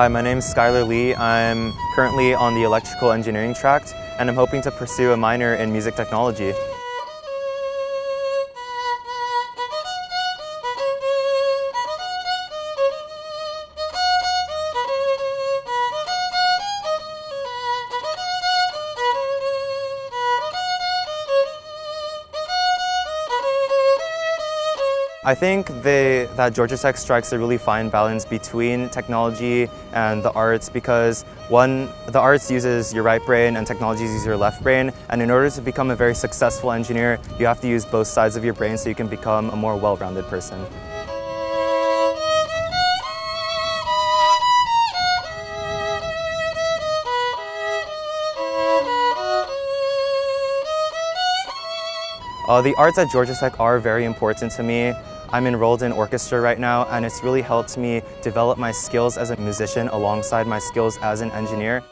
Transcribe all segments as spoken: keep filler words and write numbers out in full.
Hi, my name is Skylar Lee. I'm currently on the electrical engineering track, and I'm hoping to pursue a minor in music technology. I think they, that Georgia Tech strikes a really fine balance between technology and the arts because, one, the arts uses your right brain and technology uses your left brain, and in order to become a very successful engineer, you have to use both sides of your brain so you can become a more well-rounded person. Uh, the arts at Georgia Tech are very important to me. I'm enrolled in orchestra right now, and it's really helped me develop my skills as a musician alongside my skills as an engineer.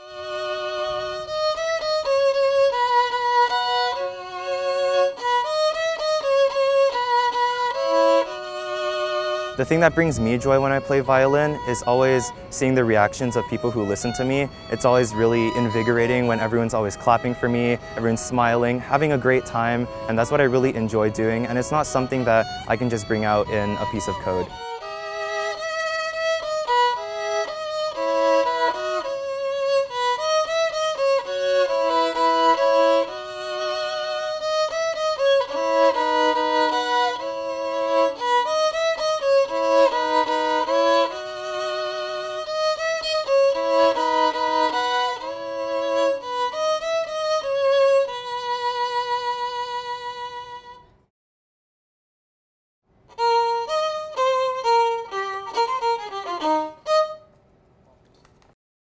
The thing that brings me joy when I play violin is always seeing the reactions of people who listen to me. It's always really invigorating when everyone's always clapping for me, everyone's smiling, having a great time, and that's what I really enjoy doing, and it's not something that I can just bring out in a piece of code.